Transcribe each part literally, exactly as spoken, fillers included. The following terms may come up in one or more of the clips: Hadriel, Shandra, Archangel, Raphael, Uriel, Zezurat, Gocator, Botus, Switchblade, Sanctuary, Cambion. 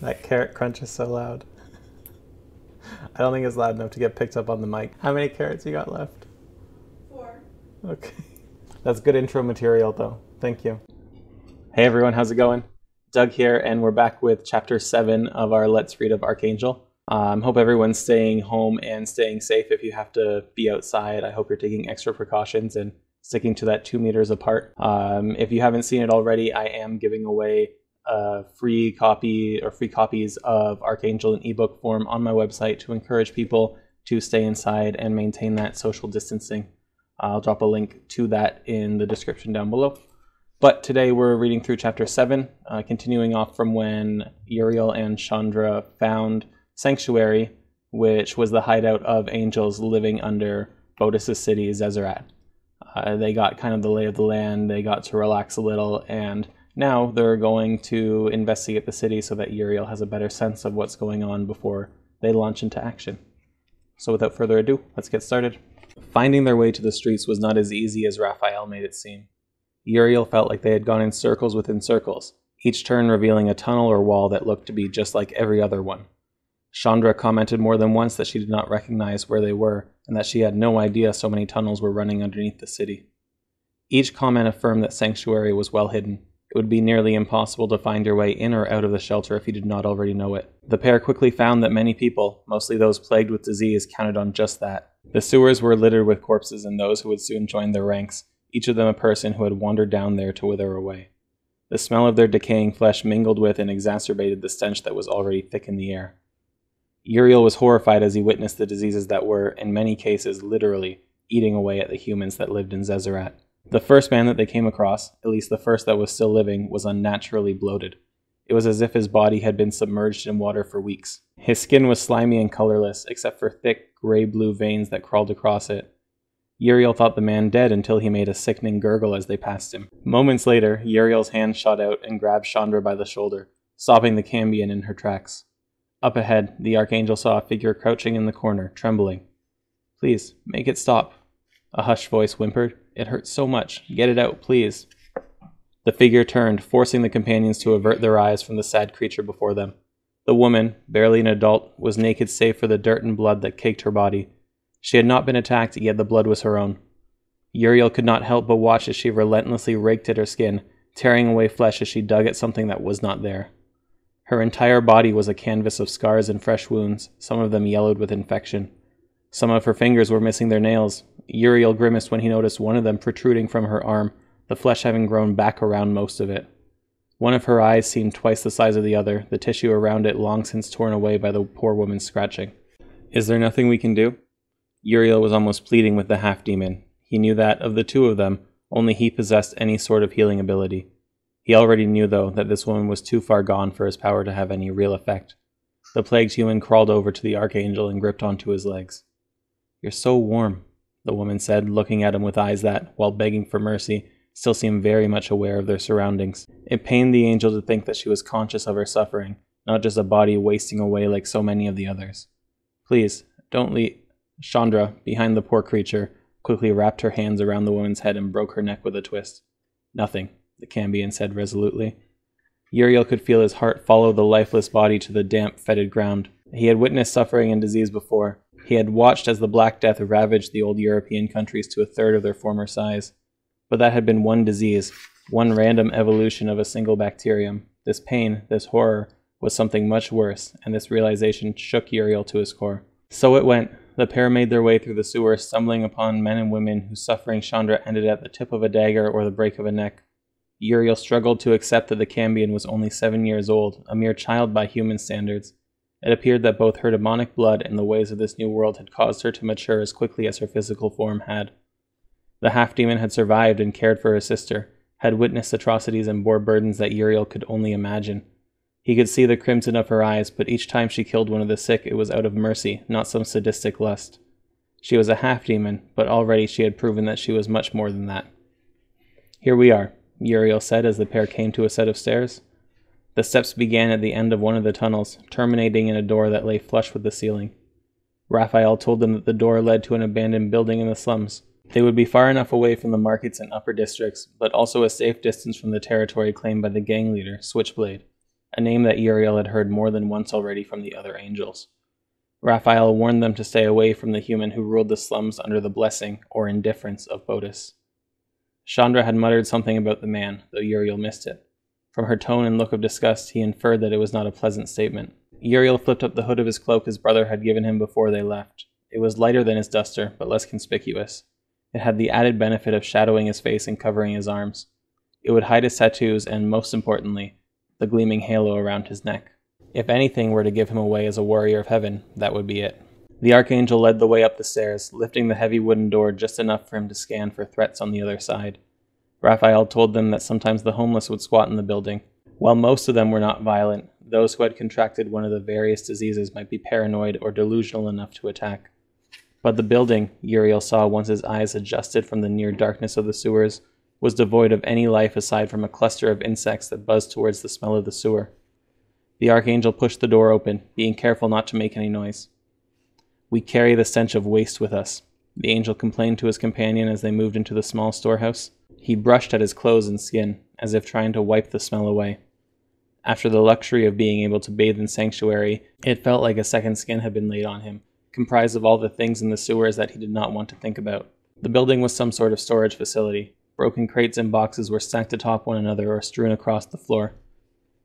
That carrot crunch is so loud. I don't think it's loud enough to get picked up on the mic. How many carrots you got left? Four. Okay. That's good intro material though. Thank you. Hey everyone, how's it going? Doug here, and we're back with chapter seven of our Let's Read of Archangel. Um, hope everyone's staying home and staying safe. If you have to be outside, I hope you're taking extra precautions and sticking to that two meters apart. Um, if you haven't seen it already, I am giving away a free copy or free copies of Archangel in ebook form on my website to encourage people to stay inside and maintain that social distancing. I'll drop a link to that in the description down below. But today we're reading through chapter seven, uh, continuing off from when Uriel and Shandra found Sanctuary, which was the hideout of angels living under Botus' city, Zezurat. Uh, they got kind of the lay of the land, they got to relax a little, and now they're going to investigate the city so that Uriel has a better sense of what's going on before they launch into action. So without further ado, let's get started. Finding their way to the streets was not as easy as Raphael made it seem. Uriel felt like they had gone in circles within circles, each turn revealing a tunnel or wall that looked to be just like every other one. Shandra commented more than once that she did not recognize where they were, and that she had no idea so many tunnels were running underneath the city. Each comment affirmed that Sanctuary was well hidden. It would be nearly impossible to find your way in or out of the shelter if you did not already know it. The pair quickly found that many people, mostly those plagued with disease, counted on just that. The sewers were littered with corpses and those who would soon join their ranks, each of them a person who had wandered down there to wither away. The smell of their decaying flesh mingled with and exacerbated the stench that was already thick in the air. Uriel was horrified as he witnessed the diseases that were, in many cases, literally eating away at the humans that lived in Zezurat. The first man that they came across, at least the first that was still living, was unnaturally bloated. It was as if his body had been submerged in water for weeks. His skin was slimy and colorless, except for thick, gray-blue veins that crawled across it. Uriel thought the man dead until he made a sickening gurgle as they passed him. Moments later, Uriel's hand shot out and grabbed Shandra by the shoulder, stopping the Cambion in her tracks. Up ahead, the Archangel saw a figure crouching in the corner, trembling. "Please, make it stop," a hushed voice whimpered. "It hurts so much. Get it out, please." The figure turned, forcing the companions to avert their eyes from the sad creature before them. The woman, barely an adult, was naked save for the dirt and blood that caked her body. She had not been attacked, yet the blood was her own. Uriel could not help but watch as she relentlessly raked at her skin, tearing away flesh as she dug at something that was not there. Her entire body was a canvas of scars and fresh wounds, some of them yellowed with infection. Some of her fingers were missing their nails. Uriel grimaced when he noticed one of them protruding from her arm, the flesh having grown back around most of it. One of her eyes seemed twice the size of the other, the tissue around it long since torn away by the poor woman's scratching. "Is there nothing we can do?" Uriel was almost pleading with the half-demon. He knew that, of the two of them, only he possessed any sort of healing ability. He already knew, though, that this woman was too far gone for his power to have any real effect. The plagued human crawled over to the Archangel and gripped onto his legs. "You're so warm," the woman said, looking at him with eyes that, while begging for mercy, still seemed very much aware of their surroundings. It pained the angel to think that she was conscious of her suffering, not just a body wasting away like so many of the others. "Please, don't leave." Shandra, behind the poor creature, quickly wrapped her hands around the woman's head and broke her neck with a twist. "Nothing," the Cambion said resolutely. Uriel could feel his heart follow the lifeless body to the damp, fetid ground. He had witnessed suffering and disease before. He had watched as the Black Death ravaged the old European countries to a third of their former size. But that had been one disease, one random evolution of a single bacterium. This pain, this horror, was something much worse, and this realization shook Uriel to his core. So it went. The pair made their way through the sewer, stumbling upon men and women whose suffering Shandra ended at the tip of a dagger or the break of a neck. Uriel struggled to accept that the Cambion was only seven years old, a mere child by human standards. It appeared that both her demonic blood and the ways of this new world had caused her to mature as quickly as her physical form had. The half-demon had survived and cared for her sister, had witnessed atrocities and bore burdens that Uriel could only imagine. He could see the crimson of her eyes, but each time she killed one of the sick, it was out of mercy, not some sadistic lust. She was a half-demon, but already she had proven that she was much more than that. "Here we are," Uriel said as the pair came to a set of stairs. The steps began at the end of one of the tunnels, terminating in a door that lay flush with the ceiling. Raphael told them that the door led to an abandoned building in the slums. They would be far enough away from the markets and upper districts, but also a safe distance from the territory claimed by the gang leader, Switchblade. a name that Uriel had heard more than once already from the other angels. Raphael warned them to stay away from the human who ruled the slums under the blessing or indifference of Botus. Shandra had muttered something about the man, though Uriel missed it. From her tone and look of disgust, he inferred that it was not a pleasant statement. Uriel flipped up the hood of his cloak his brother had given him before they left. It was lighter than his duster, but less conspicuous. It had the added benefit of shadowing his face and covering his arms. It would hide his tattoos and, most importantly, the gleaming halo around his neck. If anything were to give him away as a warrior of heaven, that would be it. The Archangel led the way up the stairs, lifting the heavy wooden door just enough for him to scan for threats on the other side. Raphael told them that sometimes the homeless would squat in the building. While most of them were not violent, those who had contracted one of the various diseases might be paranoid or delusional enough to attack. But the building, Uriel saw once his eyes adjusted from the near darkness of the sewers, was devoid of any life aside from a cluster of insects that buzzed towards the smell of the sewer. The Archangel pushed the door open, being careful not to make any noise. "We carry the stench of waste with us," the angel complained to his companion as they moved into the small storehouse. He brushed at his clothes and skin, as if trying to wipe the smell away. After the luxury of being able to bathe in Sanctuary, it felt like a second skin had been laid on him, comprised of all the things in the sewers that he did not want to think about. The building was some sort of storage facility. Broken crates and boxes were stacked atop one another or strewn across the floor.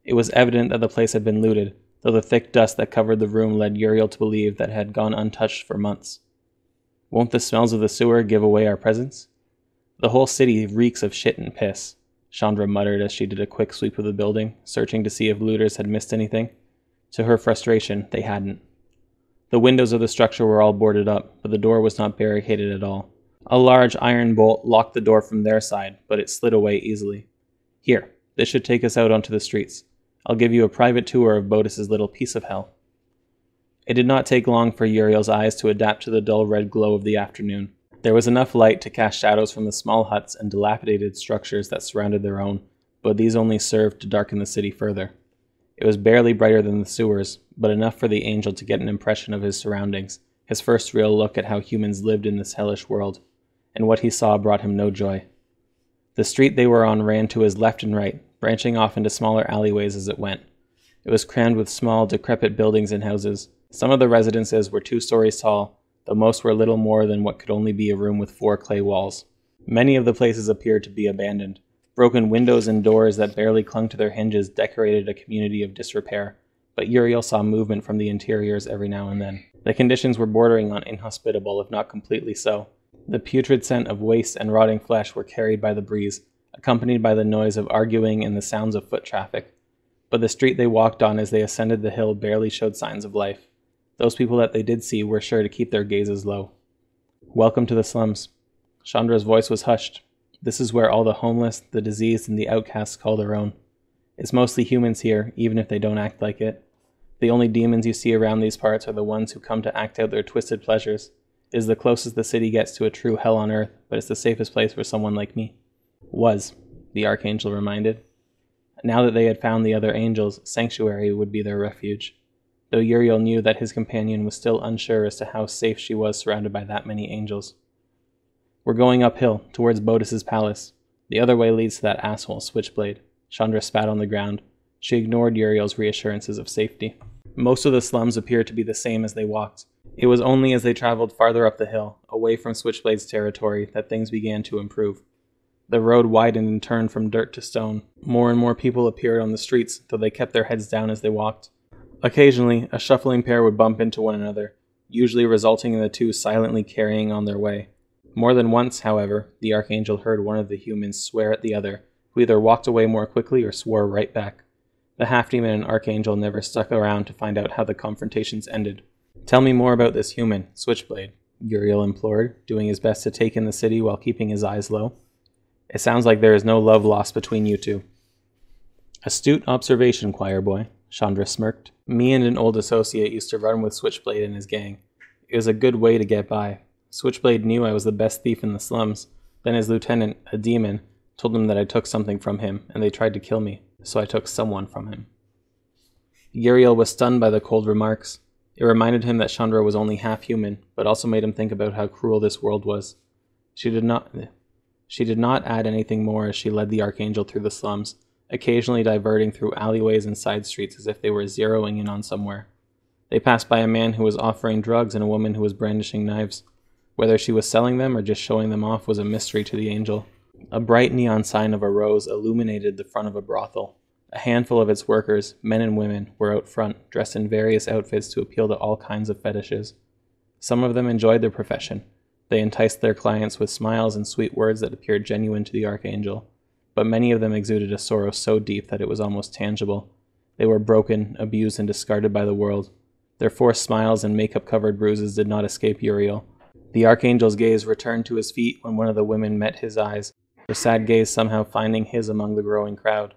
It was evident that the place had been looted, though the thick dust that covered the room led Uriel to believe that it had gone untouched for months. "Won't the smells of the sewer give away our presence?" "The whole city reeks of shit and piss," Shandra muttered as she did a quick sweep of the building, searching to see if looters had missed anything. To her frustration, they hadn't. The windows of the structure were all boarded up, but the door was not barricaded at all. A large iron bolt locked the door from their side, but it slid away easily. "Here, this should take us out onto the streets. I'll give you a private tour of Botus's little piece of hell." It did not take long for Uriel's eyes to adapt to the dull red glow of the afternoon. There was enough light to cast shadows from the small huts and dilapidated structures that surrounded their own, but these only served to darken the city further. It was barely brighter than the sewers, but enough for the angel to get an impression of his surroundings, his first real look at how humans lived in this hellish world, and what he saw brought him no joy. The street they were on ran to his left and right, branching off into smaller alleyways as it went. It was crammed with small, decrepit buildings and houses. Some of the residences were two stories tall, though most were little more than what could only be a room with four clay walls. Many of the places appeared to be abandoned. Broken windows and doors that barely clung to their hinges decorated a community of disrepair, but Uriel saw movement from the interiors every now and then. The conditions were bordering on inhospitable, if not completely so. The putrid scent of waste and rotting flesh were carried by the breeze, accompanied by the noise of arguing and the sounds of foot traffic. But the street they walked on as they ascended the hill barely showed signs of life. Those people that they did see were sure to keep their gazes low. "Welcome to the slums." Chandra's voice was hushed. "This is where all the homeless, the diseased, and the outcasts call their own. It's mostly humans here, even if they don't act like it. The only demons you see around these parts are the ones who come to act out their twisted pleasures. It is the closest the city gets to a true hell on earth, but it's the safest place for someone like me." "Was," the Archangel reminded. Now that they had found the other angels, Sanctuary would be their refuge, though Uriel knew that his companion was still unsure as to how safe she was surrounded by that many angels. "We're going uphill, towards Botus's palace. The other way leads to that asshole, Switchblade." Shandra spat on the ground. She ignored Uriel's reassurances of safety. Most of the slums appeared to be the same as they walked. It was only as they traveled farther up the hill, away from Switchblade's territory, that things began to improve. The road widened and turned from dirt to stone. More and more people appeared on the streets, though they kept their heads down as they walked. Occasionally, a shuffling pair would bump into one another, usually resulting in the two silently carrying on their way. More than once, however, the Archangel heard one of the humans swear at the other, who either walked away more quickly or swore right back. The half-demon and Archangel never stuck around to find out how the confrontations ended. "Tell me more about this human, Switchblade," Uriel implored, doing his best to take in the city while keeping his eyes low. "It sounds like there is no love lost between you two." "Astute observation, choir boy," Shandra smirked. "Me and an old associate used to run with Switchblade and his gang. It was a good way to get by. Switchblade knew I was the best thief in the slums. Then his lieutenant, a demon, told him that I took something from him, and they tried to kill me. So I took someone from him." Uriel was stunned by the cold remarks. It reminded him that Shandra was only half-human, but also made him think about how cruel this world was. She did not, she did not add anything more as she led the Archangel through the slums, occasionally diverting through alleyways and side streets as if they were zeroing in on somewhere. They passed by a man who was offering drugs and a woman who was brandishing knives. Whether she was selling them or just showing them off was a mystery to the angel. A bright neon sign of a rose illuminated the front of a brothel. A handful of its workers, men and women, were out front, dressed in various outfits to appeal to all kinds of fetishes. Some of them enjoyed their profession. They enticed their clients with smiles and sweet words that appeared genuine to the Archangel, but many of them exuded a sorrow so deep that it was almost tangible. They were broken, abused, and discarded by the world. Their forced smiles and makeup-covered bruises did not escape Uriel. The Archangel's gaze returned to his feet when one of the women met his eyes, her sad gaze somehow finding his among the growing crowd.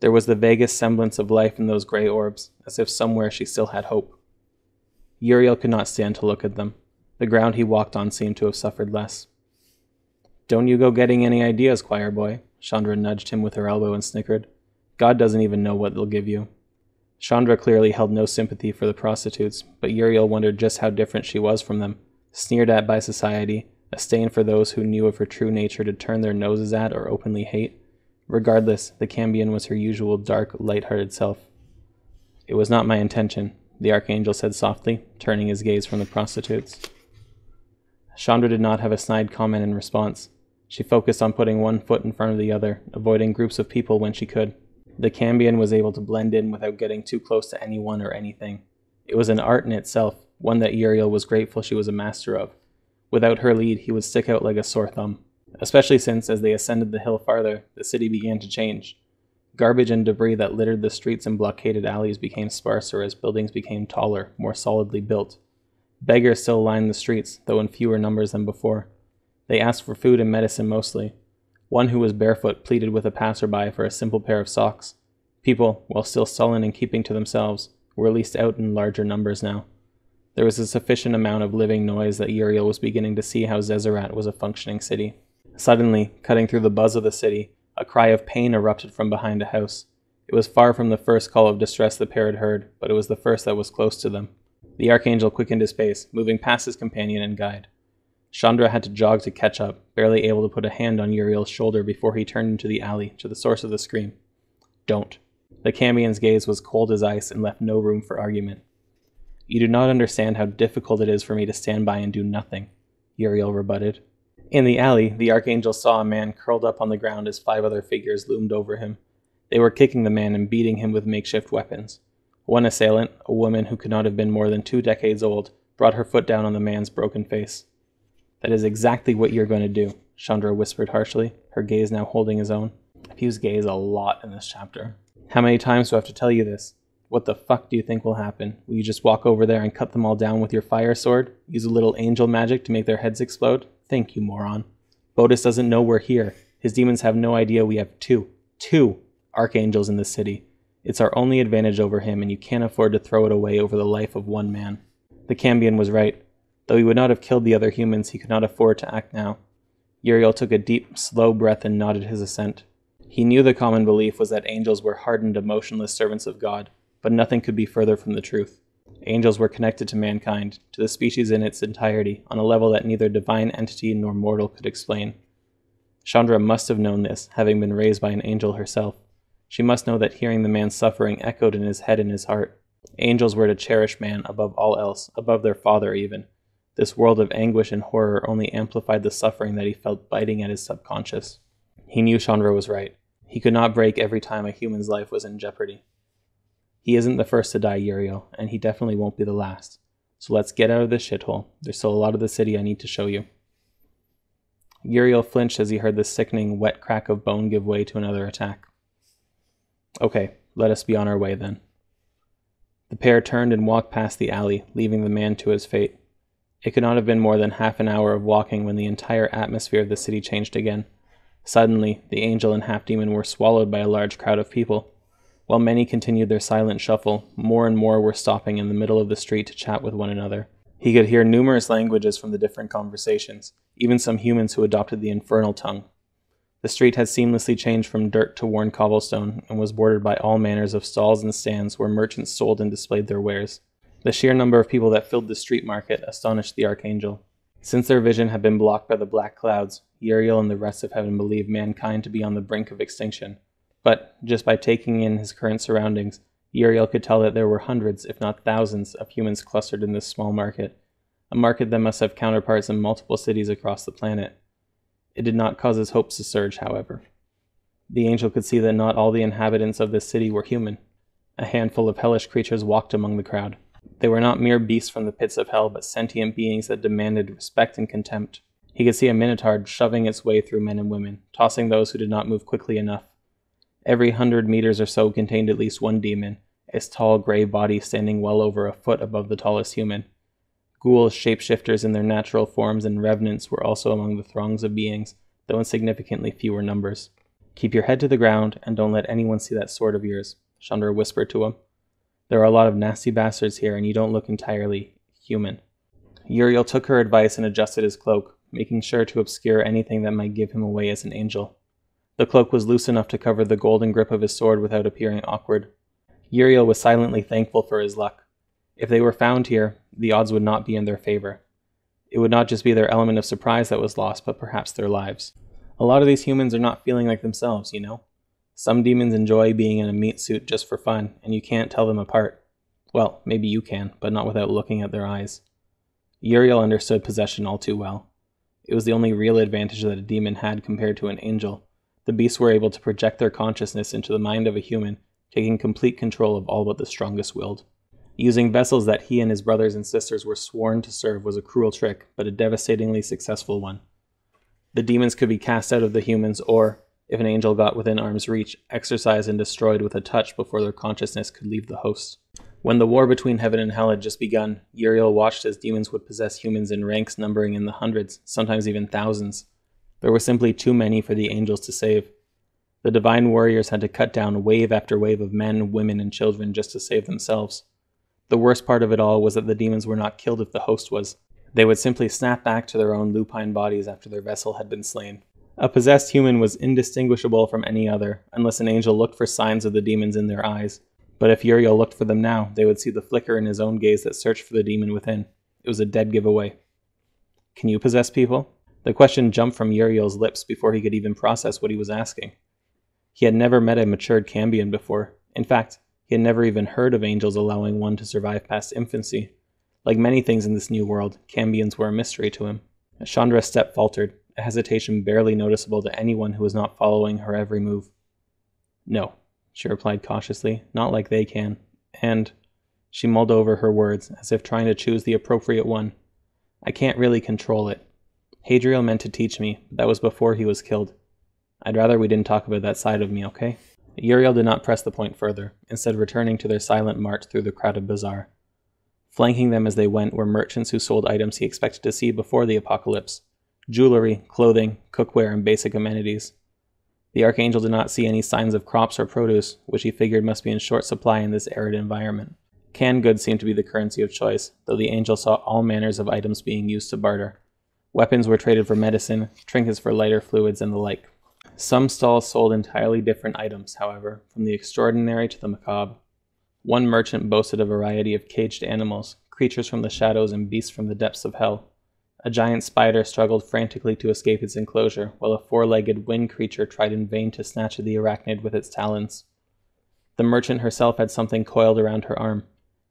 There was the vaguest semblance of life in those grey orbs, as if somewhere she still had hope. Uriel could not stand to look at them. The ground he walked on seemed to have suffered less. "Don't you go getting any ideas, choir boy," Shandra nudged him with her elbow and snickered. "God doesn't even know what they'll give you." Shandra clearly held no sympathy for the prostitutes, but Uriel wondered just how different she was from them, sneered at by society, a stain for those who knew of her true nature to turn their noses at or openly hate. Regardless, the Cambion was her usual dark, light-hearted self. "It was not my intention," the Archangel said softly, turning his gaze from the prostitutes. Shandra did not have a snide comment in response. She focused on putting one foot in front of the other, avoiding groups of people when she could. The Cambion was able to blend in without getting too close to anyone or anything. It was an art in itself, one that Uriel was grateful she was a master of. Without her lead, he would stick out like a sore thumb, especially since, as they ascended the hill farther, the city began to change. Garbage and debris that littered the streets and blockaded alleys became sparser as buildings became taller, more solidly built. Beggars still lined the streets, though in fewer numbers than before. They asked for food and medicine mostly. One who was barefoot pleaded with a passerby for a simple pair of socks. People, while still sullen and keeping to themselves, were released out in larger numbers now. There was a sufficient amount of living noise that Uriel was beginning to see how Zezurat was a functioning city. Suddenly, cutting through the buzz of the city, a cry of pain erupted from behind a house. It was far from the first call of distress the pair had heard, but it was the first that was close to them. The Archangel quickened his pace, moving past his companion and guide. Shandra had to jog to catch up, barely able to put a hand on Uriel's shoulder before he turned into the alley, to the source of the scream. "Don't." The Cambion's gaze was cold as ice and left no room for argument. "You do not understand how difficult it is for me to stand by and do nothing," Uriel rebutted. In the alley, the Archangel saw a man curled up on the ground as five other figures loomed over him. They were kicking the man and beating him with makeshift weapons. One assailant, a woman who could not have been more than two decades old, brought her foot down on the man's broken face. "That is exactly what you're going to do," Shandra whispered harshly, her gaze now holding his own. I've used gaze a lot in this chapter. "How many times do I have to tell you this? What the fuck do you think will happen? Will you just walk over there and cut them all down with your fire sword? Use a little angel magic to make their heads explode? Think, you moron. Botus doesn't know we're here. His demons have no idea we have two, two Archangels in the city. It's our only advantage over him, and you can't afford to throw it away over the life of one man." The Cambion was right. Though he would not have killed the other humans, he could not afford to act now. Uriel took a deep, slow breath and nodded his assent. He knew the common belief was that angels were hardened, emotionless servants of God, but nothing could be further from the truth. Angels were connected to mankind, to the species in its entirety, on a level that neither divine entity nor mortal could explain. Shandra must have known this, having been raised by an angel herself. She must know that hearing the man's suffering echoed in his head and his heart. Angels were to cherish man above all else, above their father even. This world of anguish and horror only amplified the suffering that he felt biting at his subconscious. He knew Shandra was right. He could not break every time a human's life was in jeopardy. He isn't the first to die, Uriel, and he definitely won't be the last. So let's get out of this shithole. There's still a lot of the city I need to show you. Uriel flinched as he heard the sickening, wet crack of bone give way to another attack. "Okay, let us be on our way then." The pair turned and walked past the alley, leaving the man to his fate. It could not have been more than half an hour of walking when the entire atmosphere of the city changed again. Suddenly, the angel and half-demon were swallowed by a large crowd of people. While many continued their silent shuffle, more and more were stopping in the middle of the street to chat with one another. He could hear numerous languages from the different conversations, even some humans who adopted the infernal tongue. The street had seamlessly changed from dirt to worn cobblestone and was bordered by all manners of stalls and stands where merchants sold and displayed their wares. The sheer number of people that filled the street market astonished the Archangel. Since their vision had been blocked by the black clouds, Uriel and the rest of heaven believed mankind to be on the brink of extinction. But just by taking in his current surroundings, Uriel could tell that there were hundreds, if not thousands, of humans clustered in this small market, a market that must have counterparts in multiple cities across the planet. It did not cause his hopes to surge, however. The angel could see that not all the inhabitants of this city were human. A handful of hellish creatures walked among the crowd. They were not mere beasts from the pits of hell, but sentient beings that demanded respect and contempt. He could see a minotaur shoving its way through men and women, tossing those who did not move quickly enough. Every hundred meters or so contained at least one demon, its tall gray body standing well over a foot above the tallest human. Ghouls, shapeshifters in their natural forms, and revenants were also among the throngs of beings, though in significantly fewer numbers. "Keep your head to the ground, and don't let anyone see that sword of yours," Shandra whispered to him. "There are a lot of nasty bastards here, and you don't look entirely human." Uriel took her advice and adjusted his cloak, making sure to obscure anything that might give him away as an angel. The cloak was loose enough to cover the golden grip of his sword without appearing awkward. Uriel was silently thankful for his luck. If they were found here, the odds would not be in their favor. It would not just be their element of surprise that was lost, but perhaps their lives. A lot of these humans are not feeling like themselves, you know? Some demons enjoy being in a meat suit just for fun, and you can't tell them apart. Well, maybe you can, but not without looking at their eyes. Uriel understood possession all too well. It was the only real advantage that a demon had compared to an angel. The beasts were able to project their consciousness into the mind of a human, taking complete control of all but the strongest willed. Using vessels that he and his brothers and sisters were sworn to serve was a cruel trick, but a devastatingly successful one. The demons could be cast out of the humans or, if an angel got within arm's reach, exorcised and destroyed with a touch before their consciousness could leave the host. When the war between heaven and hell had just begun, Uriel watched as demons would possess humans in ranks numbering in the hundreds, sometimes even thousands. There were simply too many for the angels to save. The divine warriors had to cut down wave after wave of men, women, and children just to save themselves. The worst part of it all was that the demons were not killed if the host was. They would simply snap back to their own lupine bodies after their vessel had been slain. A possessed human was indistinguishable from any other, unless an angel looked for signs of the demons in their eyes. But if Uriel looked for them now, they would see the flicker in his own gaze that searched for the demon within. It was a dead giveaway. "Can you possess people?" The question jumped from Uriel's lips before he could even process what he was asking. He had never met a matured Cambion before. In fact, he had never even heard of angels allowing one to survive past infancy. Like many things in this new world, Cambions were a mystery to him. Chandra's step faltered, a hesitation barely noticeable to anyone who was not following her every move. "No," she replied cautiously, "not like they can." And she mulled over her words, as if trying to choose the appropriate one. "I can't really control it. Hadriel meant to teach me, but that was before he was killed. I'd rather we didn't talk about that side of me, okay?" Uriel did not press the point further, instead returning to their silent march through the crowded bazaar. Flanking them as they went were merchants who sold items he expected to see before the apocalypse: jewelry, clothing, cookware, and basic amenities. The Archangel did not see any signs of crops or produce, which he figured must be in short supply in this arid environment. Canned goods seemed to be the currency of choice, though the angel saw all manners of items being used to barter. Weapons were traded for medicine, trinkets for lighter fluids, and the like. Some stalls sold entirely different items, however, from the extraordinary to the macabre. One merchant boasted a variety of caged animals, creatures from the shadows and beasts from the depths of hell. A giant spider struggled frantically to escape its enclosure, while a four-legged winged creature tried in vain to snatch at the arachnid with its talons. The merchant herself had something coiled around her arm.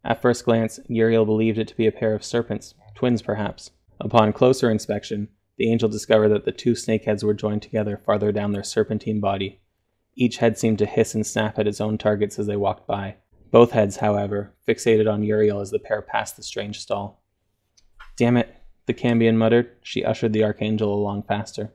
At first glance, Uriel believed it to be a pair of serpents, twins perhaps. Upon closer inspection, the angel discovered that the two snakeheads were joined together farther down their serpentine body. Each head seemed to hiss and snap at its own targets as they walked by. Both heads, however, fixated on Uriel as the pair passed the strange stall. "Damn it," the Cambion muttered. She ushered the Archangel along faster.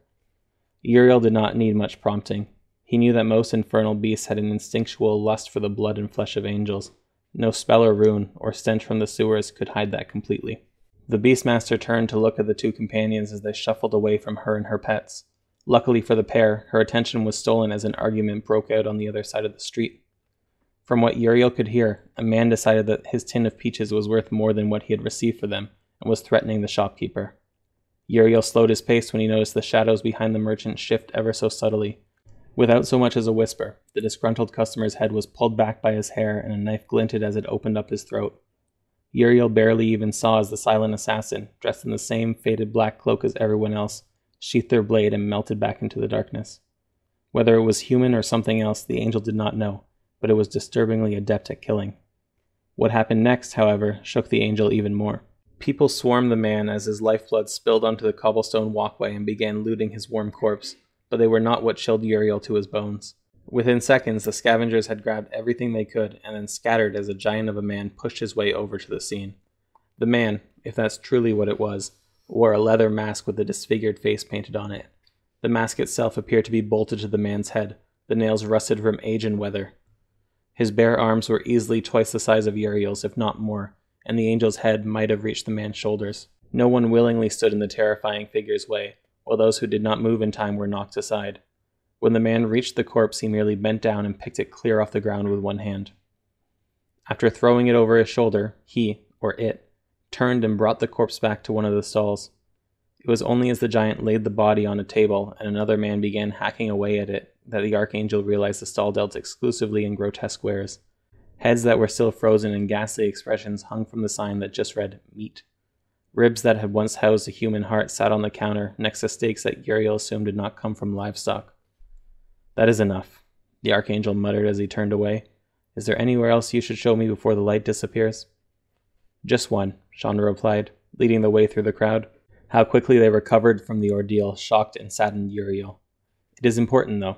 Uriel did not need much prompting. He knew that most infernal beasts had an instinctual lust for the blood and flesh of angels. No spell or rune or stench from the sewers could hide that completely. The Beastmaster turned to look at the two companions as they shuffled away from her and her pets. Luckily for the pair, her attention was stolen as an argument broke out on the other side of the street. From what Uriel could hear, a man decided that his tin of peaches was worth more than what he had received for them, and was threatening the shopkeeper. Uriel slowed his pace when he noticed the shadows behind the merchant shift ever so subtly. Without so much as a whisper, the disgruntled customer's head was pulled back by his hair, and a knife glinted as it opened up his throat. Uriel barely even saw as the silent assassin, dressed in the same faded black cloak as everyone else, sheathed their blade and melted back into the darkness. Whether it was human or something else, the angel did not know, but it was disturbingly adept at killing. What happened next, however, shook the angel even more. People swarmed the man as his lifeblood spilled onto the cobblestone walkway and began looting his warm corpse, but they were not what chilled Uriel to his bones. Within seconds, the scavengers had grabbed everything they could and then scattered as a giant of a man pushed his way over to the scene. The man, if that's truly what it was, wore a leather mask with a disfigured face painted on it. The mask itself appeared to be bolted to the man's head, the nails rusted from age and weather. His bare arms were easily twice the size of Uriel's, if not more, and the angel's head might have reached the man's shoulders. No one willingly stood in the terrifying figure's way, while those who did not move in time were knocked aside. When the man reached the corpse, he merely bent down and picked it clear off the ground with one hand. After throwing it over his shoulder, he, or it, turned and brought the corpse back to one of the stalls. It was only as the giant laid the body on a table and another man began hacking away at it that the Archangel realized the stall dealt exclusively in grotesque wares. Heads that were still frozen in ghastly expressions hung from the sign that just read, "Meat." Ribs that had once housed a human heart sat on the counter next to steaks that Uriel assumed did not come from livestock. "That is enough," the Archangel muttered as he turned away. "Is there anywhere else you should show me before the light disappears?" "Just one," Shandra replied, leading the way through the crowd. How quickly they recovered from the ordeal shocked and saddened Uriel. "It is important, though."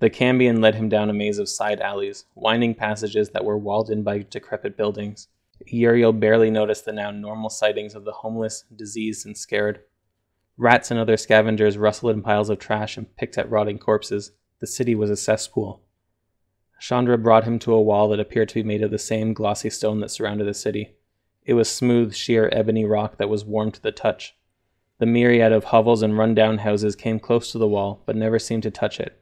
The Cambion led him down a maze of side alleys, winding passages that were walled in by decrepit buildings. Uriel barely noticed the now normal sightings of the homeless, diseased, and scared. Rats and other scavengers rustled in piles of trash and picked at rotting corpses. The city was a cesspool. Shandra brought him to a wall that appeared to be made of the same glossy stone that surrounded the city. It was smooth, sheer ebony rock that was warm to the touch. The myriad of hovels and run-down houses came close to the wall, but never seemed to touch it,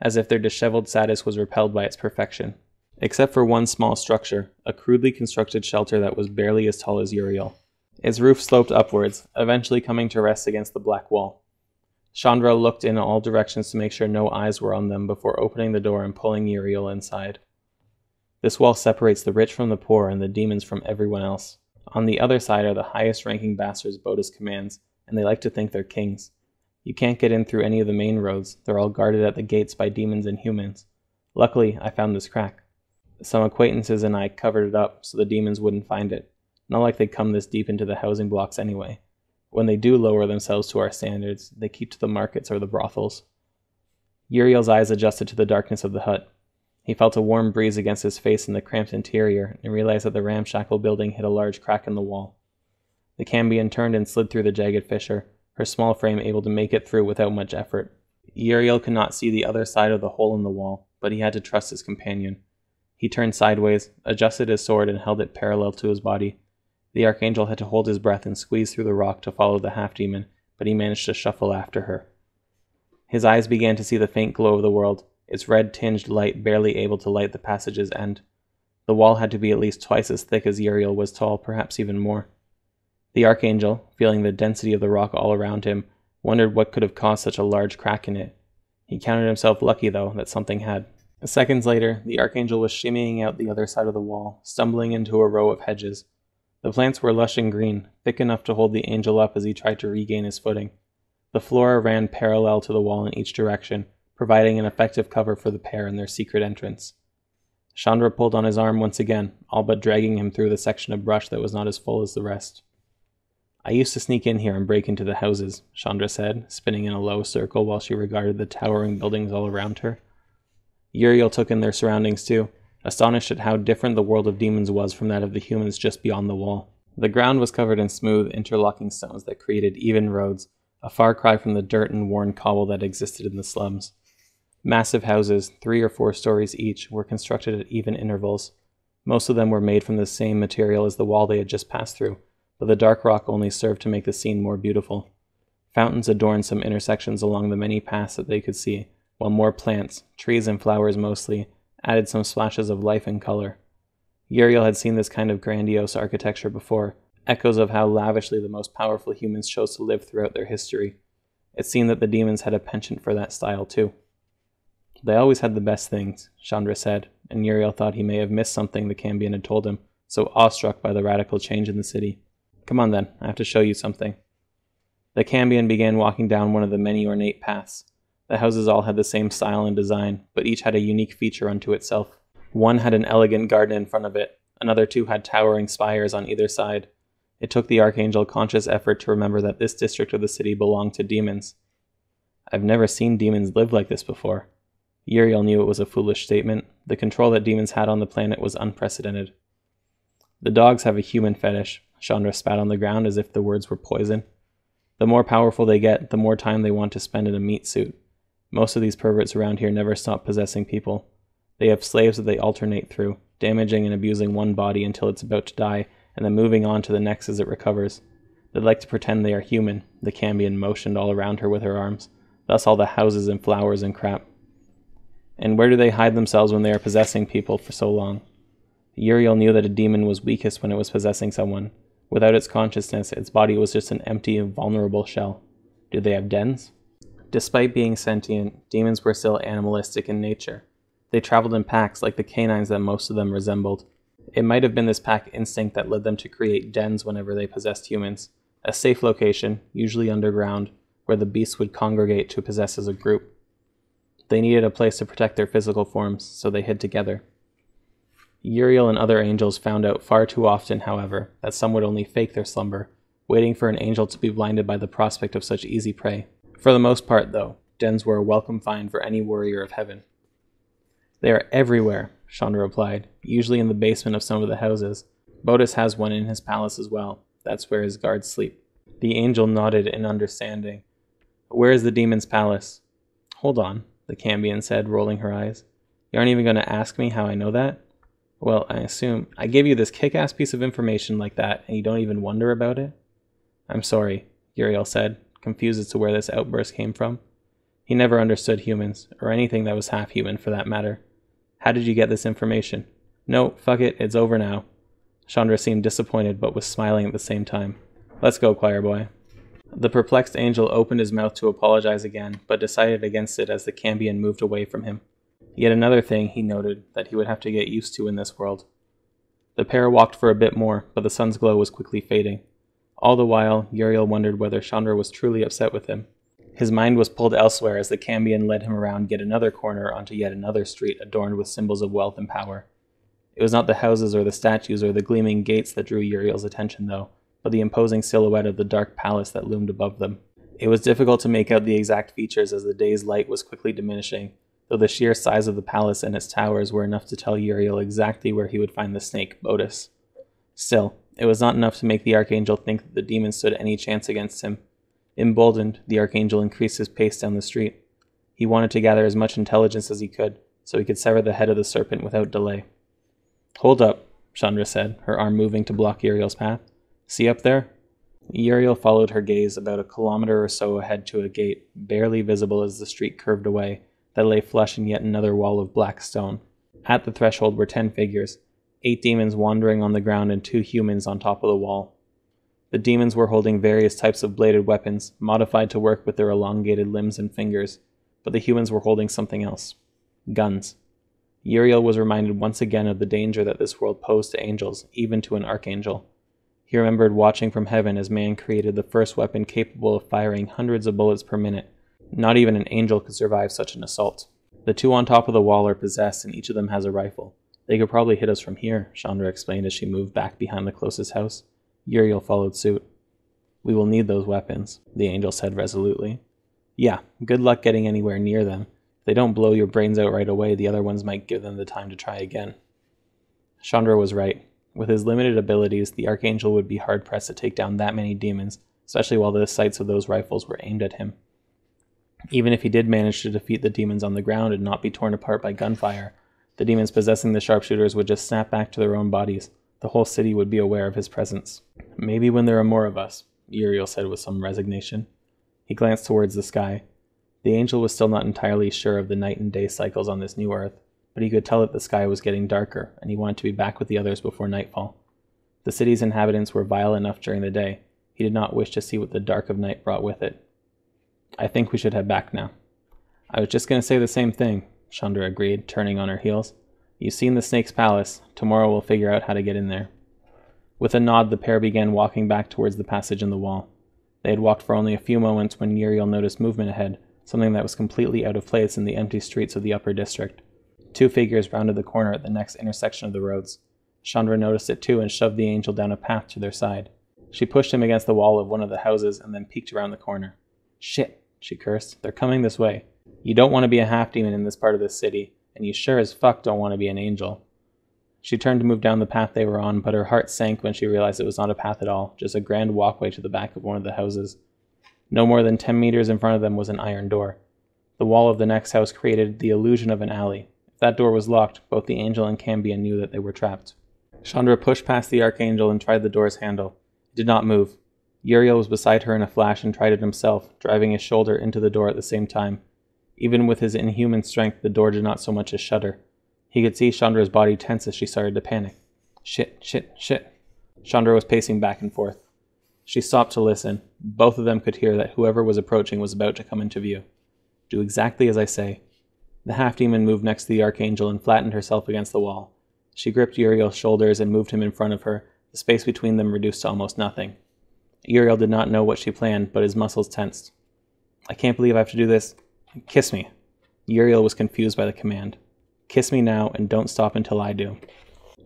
as if their disheveled status was repelled by its perfection. Except for one small structure, a crudely constructed shelter that was barely as tall as Uriel. Its roof sloped upwards, eventually coming to rest against the black wall. Shandra looked in all directions to make sure no eyes were on them before opening the door and pulling Uriel inside. This wall separates the rich from the poor and the demons from everyone else. On the other side are the highest-ranking bastards Botus commands, and they like to think they're kings. You can't get in through any of the main roads. They're all guarded at the gates by demons and humans. Luckily, I found this crack. Some acquaintances and I covered it up so the demons wouldn't find it. Not like they come this deep into the housing blocks anyway. When they do lower themselves to our standards, they keep to the markets or the brothels. Uriel's eyes adjusted to the darkness of the hut. He felt a warm breeze against his face in the cramped interior and realized that the ramshackle building hid a large crack in the wall. The Cambion turned and slid through the jagged fissure, her small frame able to make it through without much effort. Uriel could not see the other side of the hole in the wall, but he had to trust his companion. He turned sideways, adjusted his sword, and held it parallel to his body. The Archangel had to hold his breath and squeeze through the rock to follow the half-demon, but he managed to shuffle after her. His eyes began to see the faint glow of the world, its red-tinged light barely able to light the passage's end. The wall had to be at least twice as thick as Uriel was tall, perhaps even more. The Archangel, feeling the density of the rock all around him, wondered what could have caused such a large crack in it. He counted himself lucky, though, that something had. Seconds later, the Archangel was shimmying out the other side of the wall, stumbling into a row of hedges. The plants were lush and green, thick enough to hold the angel up as he tried to regain his footing. The flora ran parallel to the wall in each direction, providing an effective cover for the pair in their secret entrance. Shandra pulled on his arm once again, all but dragging him through the section of brush that was not as full as the rest. "I used to sneak in here and break into the houses," Shandra said, spinning in a low circle while she regarded the towering buildings all around her. Uriel took in their surroundings too, astonished at how different the world of demons was from that of the humans just beyond the wall. The ground was covered in smooth, interlocking stones that created even roads, a far cry from the dirt and worn cobble that existed in the slums. Massive houses, three or four stories each, were constructed at even intervals. Most of them were made from the same material as the wall they had just passed through, but the dark rock only served to make the scene more beautiful. Fountains adorned some intersections along the many paths that they could see, while more plants, trees and flowers mostly, added some splashes of life and color. Uriel had seen this kind of grandiose architecture before, echoes of how lavishly the most powerful humans chose to live throughout their history. It seemed that the demons had a penchant for that style too. "They always had the best things," Shandra said, and Uriel thought he may have missed something the Cambion had told him, so awestruck by the radical change in the city. "Come on then, I have to show you something." The Cambion began walking down one of the many ornate paths. The houses all had the same style and design, but each had a unique feature unto itself. One had an elegant garden in front of it, another two had towering spires on either side. It took the Archangel conscious effort to remember that this district of the city belonged to demons. I've never seen demons live like this before. Uriel knew it was a foolish statement. The control that demons had on the planet was unprecedented. The dogs have a human fetish. Shandra spat on the ground as if the words were poison. The more powerful they get, the more time they want to spend in a meat suit. Most of these perverts around here never stop possessing people. They have slaves that they alternate through, damaging and abusing one body until it's about to die, and then moving on to the next as it recovers. They like to pretend they are human. The Cambion motioned all around her with her arms. Thus all the houses and flowers and crap. And where do they hide themselves when they are possessing people for so long? Uriel knew that a demon was weakest when it was possessing someone. Without its consciousness, its body was just an empty and vulnerable shell. Do they have dens? Despite being sentient, demons were still animalistic in nature. They traveled in packs like the canines that most of them resembled. It might have been this pack instinct that led them to create dens whenever they possessed humans. A safe location, usually underground, where the beasts would congregate to possess as a group. They needed a place to protect their physical forms, so they hid together. Uriel and other angels found out far too often, however, that some would only fake their slumber, waiting for an angel to be blinded by the prospect of such easy prey. For the most part, though, dens were a welcome find for any warrior of heaven. They are everywhere, Shandra replied, usually in the basement of some of the houses. Botus has one in his palace as well. That's where his guards sleep. The angel nodded in understanding. Where is the demon's palace? Hold on, the Cambion said, rolling her eyes. You aren't even going to ask me how I know that? Well, I assume I give you this kick-ass piece of information like that, and you don't even wonder about it? I'm sorry, Uriel said, confused as to where this outburst came from. He never understood humans, or anything that was half human for that matter. How did you get this information? No, fuck it, it's over now. Shandra seemed disappointed, but was smiling at the same time. Let's go, choir boy. The perplexed angel opened his mouth to apologize again, but decided against it as the Cambion moved away from him. Yet another thing, he noted, that he would have to get used to in this world. The pair walked for a bit more, but the sun's glow was quickly fading. All the while, Uriel wondered whether Shandra was truly upset with him. His mind was pulled elsewhere as the Cambion led him around yet another corner onto yet another street adorned with symbols of wealth and power. It was not the houses or the statues or the gleaming gates that drew Uriel's attention, though, but the imposing silhouette of the dark palace that loomed above them. It was difficult to make out the exact features as the day's light was quickly diminishing, though the sheer size of the palace and its towers were enough to tell Uriel exactly where he would find the snake, Botus. Still, it was not enough to make the Archangel think that the demon stood any chance against him. Emboldened, the Archangel increased his pace down the street. He wanted to gather as much intelligence as he could, so he could sever the head of the serpent without delay. Hold up, Shandra said, her arm moving to block Uriel's path. See up there? Uriel followed her gaze about a kilometer or so ahead to a gate, barely visible as the street curved away, that lay flush in yet another wall of black stone. At the threshold were ten figures, eight demons wandering on the ground and two humans on top of the wall. The demons were holding various types of bladed weapons, modified to work with their elongated limbs and fingers, but the humans were holding something else. Guns. Uriel was reminded once again of the danger that this world posed to angels, even to an archangel. He remembered watching from heaven as man created the first weapon capable of firing hundreds of bullets per minute. Not even an angel could survive such an assault. The two on top of the wall are possessed, and each of them has a rifle. They could probably hit us from here, Shandra explained as she moved back behind the closest house. Uriel followed suit. We will need those weapons, the angel said resolutely. Yeah, good luck getting anywhere near them. If they don't blow your brains out right away, the other ones might give them the time to try again. Shandra was right. With his limited abilities, the Archangel would be hard-pressed to take down that many demons, especially while the sights of those rifles were aimed at him. Even if he did manage to defeat the demons on the ground and not be torn apart by gunfire, the demons possessing the sharpshooters would just snap back to their own bodies. The whole city would be aware of his presence. Maybe when there are more of us, Uriel said with some resignation. He glanced towards the sky. The angel was still not entirely sure of the night and day cycles on this new earth, but he could tell that the sky was getting darker, and he wanted to be back with the others before nightfall. The city's inhabitants were vile enough during the day. He did not wish to see what the dark of night brought with it. I think we should head back now. I was just going to say the same thing, Shandra agreed, turning on her heels. You've seen the snake's palace. Tomorrow we'll figure out how to get in there. With a nod, the pair began walking back towards the passage in the wall. They had walked for only a few moments when Uriel noticed movement ahead, something that was completely out of place in the empty streets of the upper district. Two figures rounded the corner at the next intersection of the roads. Shandra noticed it too and shoved the angel down a path to their side. She pushed him against the wall of one of the houses and then peeked around the corner. "Shit," she cursed. "They're coming this way. You don't want to be a half-demon in this part of this city, and you sure as fuck don't want to be an angel." She turned to move down the path they were on, but her heart sank when she realized it was not a path at all, just a grand walkway to the back of one of the houses. No more than ten meters in front of them was an iron door. The wall of the next house created the illusion of an alley. If that door was locked, both the angel and Cambion knew that they were trapped. Shandra pushed past the Archangel and tried the door's handle. It did not move. Uriel was beside her in a flash and tried it himself, driving his shoulder into the door at the same time. Even with his inhuman strength, the door did not so much as shudder. He could see Chandra's body tense as she started to panic. "Shit, shit, shit." Shandra was pacing back and forth. She stopped to listen. Both of them could hear that whoever was approaching was about to come into view. "Do exactly as I say." The half-demon moved next to the Archangel and flattened herself against the wall. She gripped Uriel's shoulders and moved him in front of her, the space between them reduced to almost nothing. Uriel did not know what she planned, but his muscles tensed. "I can't believe I have to do this. Kiss me." Uriel was confused by the command. "Kiss me now and don't stop until I do."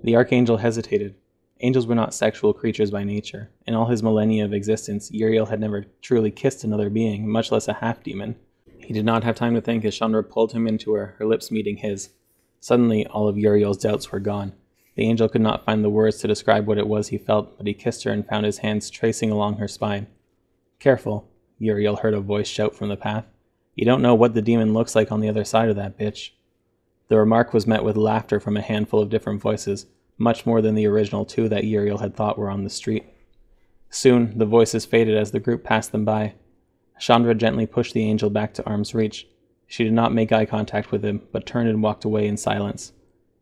The Archangel hesitated. Angels were not sexual creatures by nature. In all his millennia of existence, Uriel had never truly kissed another being, much less a half-demon. He did not have time to think as Shandra pulled him into her, her lips meeting his. Suddenly, all of Uriel's doubts were gone. The angel could not find the words to describe what it was he felt, but he kissed her and found his hands tracing along her spine. "Careful," Uriel heard a voice shout from the path. "You don't know what the demon looks like on the other side of that bitch." The remark was met with laughter from a handful of different voices, much more than the original two that Uriel had thought were on the street. Soon, the voices faded as the group passed them by. Shandra gently pushed the angel back to arm's reach. She did not make eye contact with him, but turned and walked away in silence.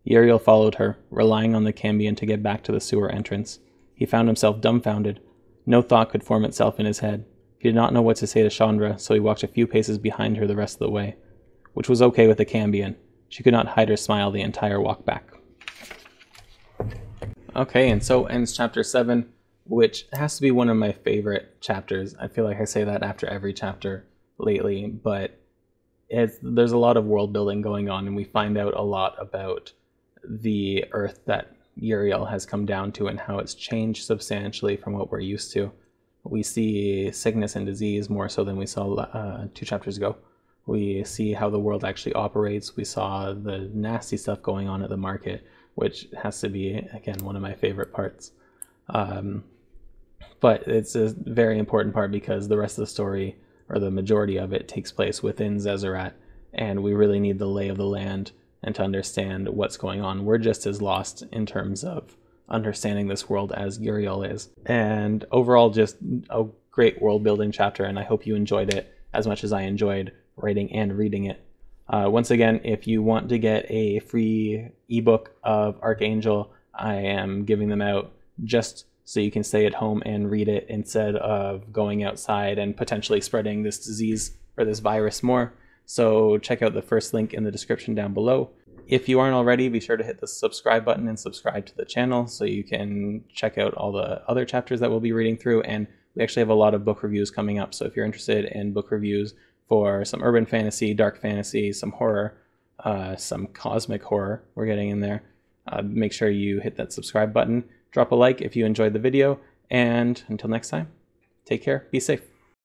Uriel followed her, relying on the Cambion to get back to the sewer entrance. He found himself dumbfounded. No thought could form itself in his head. He did not know what to say to Shandra, so he walked a few paces behind her the rest of the way, which was okay with the Cambion. She could not hide her smile the entire walk back. Okay, and so ends chapter seven, which has to be one of my favorite chapters. I feel like I say that after every chapter lately, but It's, there's a lot of world building going on, and we find out a lot about the Earth that Uriel has come down to and how it's changed substantially from what we're used to. We see sickness and disease more so than we saw uh, two chapters ago. We see how the world actually operates. We saw the nasty stuff going on at the market, which has to be, again, one of my favorite parts. Um, but it's a very important part because the rest of the story, or the majority of it, takes place within Zezurat, and we really need the lay of the land and to understand what's going on. We're just as lost in terms of understanding this world as Uriel is. And overall, just a great world-building chapter, and I hope you enjoyed it as much as I enjoyed writing and reading it. Uh, once again, if you want to get a free ebook of Archangel, I am giving them out just so you can stay at home and read it instead of going outside and potentially spreading this disease or this virus more. So check out the first link in the description down below. If you aren't already, be sure to hit the subscribe button and subscribe to the channel so you can check out all the other chapters that we'll be reading through. And we actually have a lot of book reviews coming up. So if you're interested in book reviews for some urban fantasy, dark fantasy, some horror, uh, some cosmic horror we're getting in there, uh, make sure you hit that subscribe button. Drop a like if you enjoyed the video, and until next time, take care, be safe.